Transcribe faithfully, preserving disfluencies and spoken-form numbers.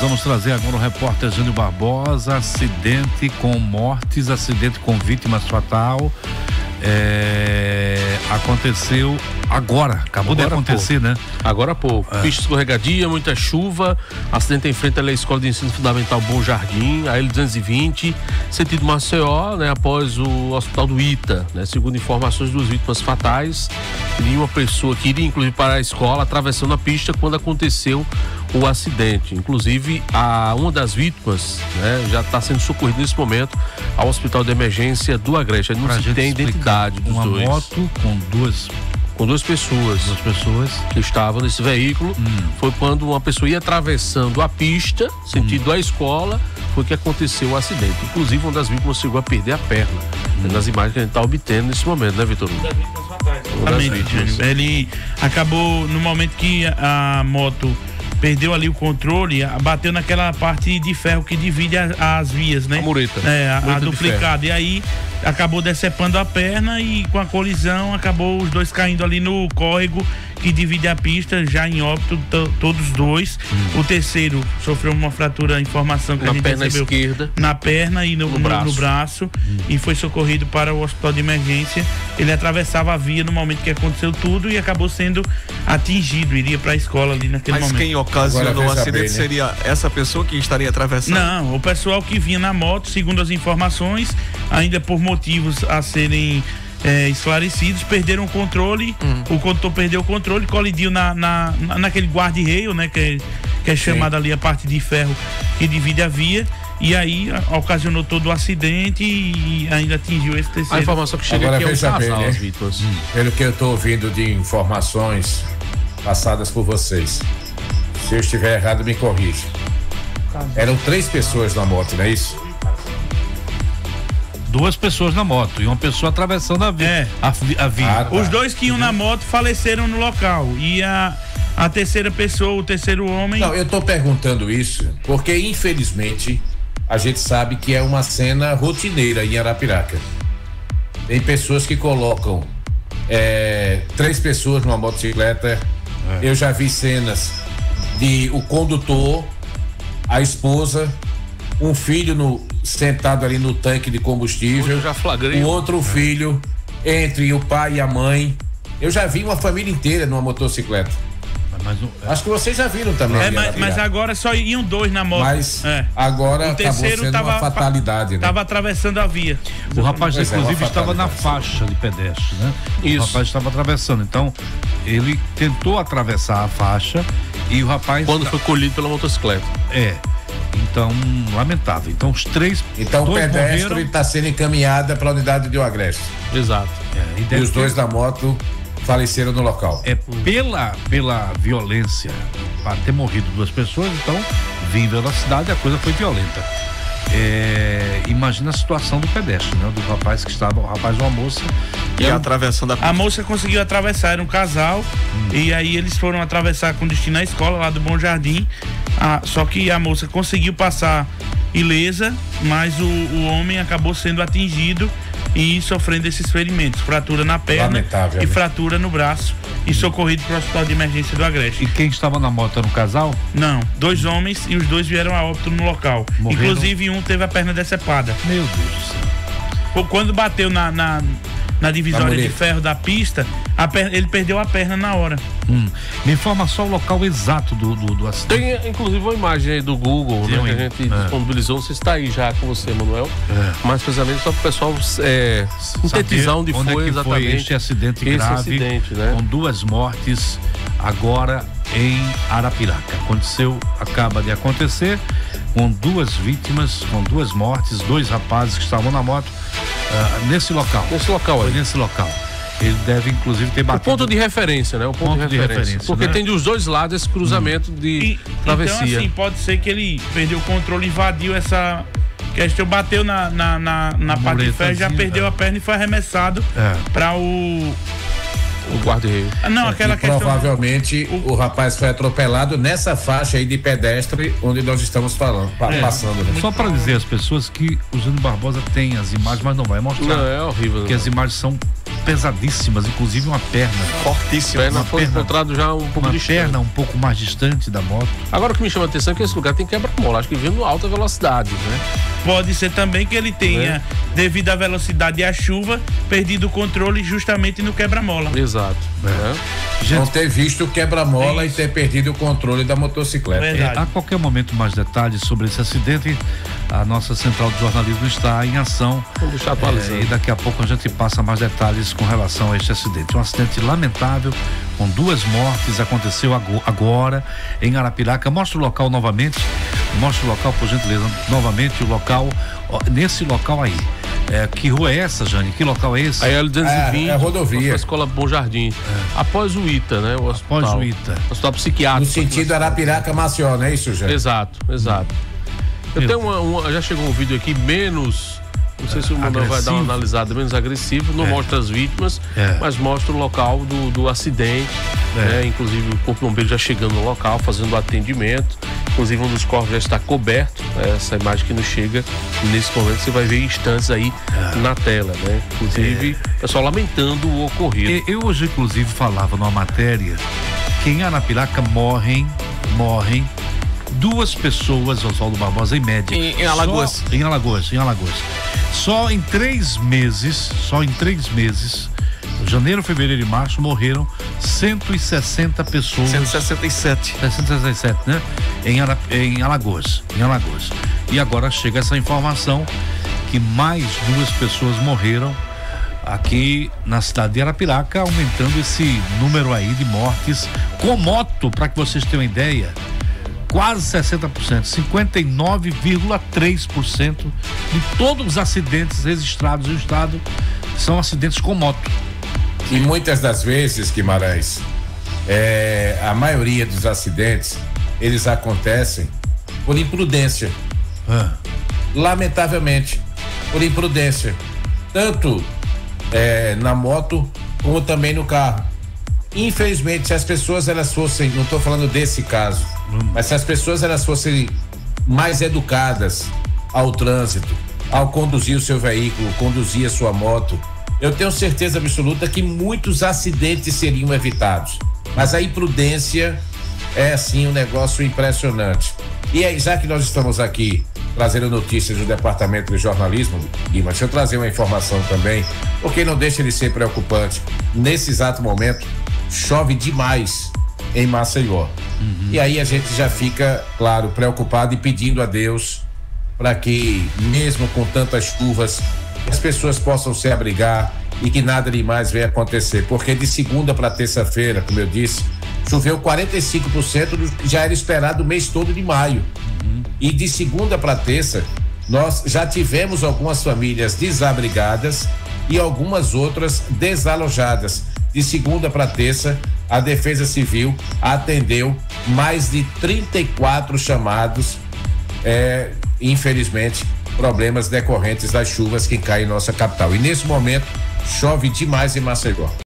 Nós vamos trazer agora o repórter Júnior Barbosa, acidente com mortes, acidente com vítimas fatal. É, aconteceu agora, acabou agora de acontecer, pouco. né? Agora há pouco. É. Pista escorregadia, muita chuva, acidente em frente à Escola de Ensino Fundamental Bom Jardim, a L duzentos e vinte, sentido Maceió, né? Após o hospital do I T A, né? Segundo informações dos vítimas fatais, nenhuma pessoa que iria inclusive para a escola atravessando a pista quando aconteceu o acidente. Inclusive, a, uma das vítimas, né, já está sendo socorrida nesse momento ao hospital de emergência do Agreste. Não se tem identidade dos dois. Uma moto com duas com duas pessoas, duas pessoas que estavam nesse veículo. Hum. Foi quando uma pessoa ia atravessando a pista, sentido hum. a escola, foi que aconteceu o acidente. Inclusive, uma das vítimas chegou a perder a perna. Hum. Nas imagens que a gente está obtendo nesse momento, né, Vitor? Exatamente. Ele acabou no momento que a moto perdeu ali o controle, bateu naquela parte de ferro que divide a, as vias, né? A mureta. É, a, a duplicada. E aí acabou decepando a perna e com a colisão acabou os dois caindo ali no córrego que divide a pista, já em óbito todos dois. Hum. O terceiro sofreu uma fratura, informação que na a gente perna recebeu, esquerda. Na perna e no, no, no braço, no braço hum. e foi socorrido para o hospital de emergência. Ele atravessava a via no momento que aconteceu tudo e acabou sendo atingido, iria para a escola ali naquele Mas momento. Mas quem ocasionou o acidente, né, seria essa pessoa que estaria atravessando? Não, o pessoal que vinha na moto, segundo as informações, ainda por motivos a serem É, esclarecidos, perderam o controle. Hum. O condutor perdeu o controle, colidiu na, na, naquele guarda-rail, né, que é, que é chamada ali a parte de ferro que divide a via, e aí a, ocasionou todo o acidente e, e ainda atingiu esse terceiro. A informação que chega Agora aqui é um casal, né? Vitor. Hum. Pelo que eu estou ouvindo de informações passadas por vocês, se eu estiver errado, me corrija. Eram três pessoas na moto, não é isso? Duas pessoas na moto e uma pessoa atravessando a via. É. A, a via. Ah, tá. Os dois que iam na moto faleceram no local e a, a terceira pessoa, o terceiro homem... Não, eu tô perguntando isso porque, infelizmente, a gente sabe que é uma cena rotineira em Arapiraca. Tem pessoas que colocam é, três pessoas numa motocicleta. É. Eu já vi cenas de o condutor, a esposa, um filho no... sentado ali no tanque de combustível, eu já flagrei, o outro né? filho entre o pai e a mãe. Eu já vi uma família inteira numa motocicleta, mas, mas, acho que vocês já viram também. É, mas, mas agora só iam dois na moto, mas é. agora o terceiro acabou sendo tava, uma fatalidade, né? Tava atravessando a via. O rapaz pois inclusive é, estava na faixa de pedestre, né? Isso. O rapaz estava atravessando, então ele tentou atravessar a faixa e o rapaz quando foi colhido pela motocicleta. É. Então, lamentável. Então, os três. Então, o pedestre está sendo encaminhada para a unidade de Agreste. Exato. É, e, e os ter... dois da moto faleceram no local. É pela, pela violência, para ter morrido duas pessoas, então, vindo pela cidade, a coisa foi violenta. É, imagina a situação do pedestre, né? Do rapaz que estava, o rapaz ou a moça. E a atravessando a pista. A moça conseguiu atravessar, era um casal. Hum. E aí eles foram atravessar com destino à escola lá do Bom Jardim. Ah, só que a moça conseguiu passar ilesa, mas o, o homem acabou sendo atingido e sofrendo esses ferimentos, fratura na perna e fratura no braço, e socorrido para o hospital de emergência do Agreste. E quem estava na moto era um casal? Não, dois homens, e os dois vieram a óbito no local. Morreram. Inclusive um teve a perna decepada. Meu Deus do céu. Quando bateu na, na, na divisória de ferro da pista, a perna, ele perdeu a perna na hora. Hum. Me informa só o local exato do, do, do acidente. Tem inclusive uma imagem aí do Google, né, que a gente é. disponibilizou. Você está aí já com você, Manuel. É. Mais precisamente só para o pessoal é, sintetizar onde, onde foi é exatamente foi este acidente esse grave, acidente, né? Com duas mortes agora em Arapiraca. Aconteceu, acaba de acontecer, com duas vítimas, com duas mortes, dois rapazes que estavam na moto uh, nesse local. Nesse local, foi aí. nesse local. Ele deve, inclusive, ter batido... O ponto de referência, né? O ponto, ponto de, referência, de referência. Porque né? tem dos dois lados esse cruzamento hum. de e, travessia. Então, assim, pode ser que ele perdeu o controle, invadiu essa... questão, bateu na, na, na, na parte de ferro, já perdeu é. a perna e foi arremessado é. para o... o guarda-reio. Não, aquela e questão. Provavelmente o... o rapaz foi atropelado nessa faixa aí de pedestre onde nós estamos falando, pa é. passando. Né? Só para dizer às pessoas que o Júnior Barbosa tem as imagens, mas não vai mostrar. Não, é horrível. Porque não. As imagens são pesadíssimas, inclusive uma perna fortíssima. Perna uma foi perna, encontrado já um pouco uma distante. Perna um pouco mais distante da moto. Agora o que me chama a atenção é que esse lugar tem quebra-mola, acho que vindo alta velocidade, né? Pode ser também que ele tenha, é. devido à velocidade e à chuva, perdido o controle justamente no quebra-mola. Exato. É. Gente, não ter visto o quebra-mola é e ter perdido o controle da motocicleta. É, a qualquer momento mais detalhes sobre esse acidente, a nossa central de jornalismo está em ação. Vamos deixar atualizado. É, e daqui a pouco a gente passa mais detalhes com relação a este acidente. Um acidente lamentável, com duas mortes, aconteceu agora em Arapiraca. Mostra o local novamente. Mostra o local, por gentileza, novamente o local, nesse local aí. É, que rua é essa, Jane? Que local é esse? A L duzentos e vinte, é, a rodovia. A escola Bom Jardim. É. Após o I T A, né? O hospital, Após o I T A. O hospital psiquiátrico. No sentido Arapiraca, Maceió, não é isso, Jane? Exato, exato. Eu tenho uma, uma, já chegou um vídeo aqui menos, não sei se o Manuel vai dar uma analisada, menos agressivo, não é. mostra as vítimas, é. mas mostra o local do, do acidente, é. né? Inclusive o corpo de bombeiro já chegando no local, fazendo o atendimento, inclusive um dos corpos já está coberto, né? Essa imagem que nos chega nesse momento, você vai ver instantes aí é. na tela, né? Inclusive, é. o pessoal lamentando o ocorrido. Eu hoje, inclusive, falava numa matéria que em Arapiraca morrem, morrem, duas pessoas, Oswaldo Barbosa, em média. Em, em Alagoas. Só, em Alagoas, em Alagoas. Só em três meses, só em três meses, janeiro, fevereiro e março, morreram cento e sessenta pessoas. cento e sessenta e sete. cento e sessenta e sete, né? Em, Ara, em Alagoas, em Alagoas. E agora chega essa informação que mais duas pessoas morreram aqui na cidade de Arapiraca, aumentando esse número aí de mortes com moto, para que vocês tenham ideia. Quase sessenta por cento, cinquenta e nove vírgula três por cento de todos os acidentes registrados no estado são acidentes com moto. E muitas das vezes, Guimarães, é, a maioria dos acidentes, eles acontecem por imprudência. Ah. Lamentavelmente, por imprudência. Tanto é, na moto, como também no carro. Infelizmente, se as pessoas elas fossem, não estou falando desse caso, hum. mas se as pessoas elas fossem mais educadas ao trânsito, ao conduzir o seu veículo, conduzir a sua moto, eu tenho certeza absoluta que muitos acidentes seriam evitados. Mas a imprudência é, assim, um negócio impressionante. E aí, já que nós estamos aqui trazendo notícias do Departamento de Jornalismo, Guima, deixa eu trazer uma informação também, porque não deixa de ser preocupante. Nesse exato momento, chove demais em Maceió. Uhum. E aí a gente já fica, claro, preocupado e pedindo a Deus para que, mesmo com tantas chuvas, as pessoas possam se abrigar e que nada demais venha acontecer. Porque de segunda para terça-feira, como eu disse, choveu quarenta e cinco por cento do que já era esperado o mês todo de maio. Uhum. E de segunda para terça, nós já tivemos algumas famílias desabrigadas e algumas outras desalojadas. De segunda para terça, a Defesa Civil atendeu mais de trinta e quatro chamados, é, infelizmente, problemas decorrentes das chuvas que caem em nossa capital. E nesse momento, chove demais em Maceió.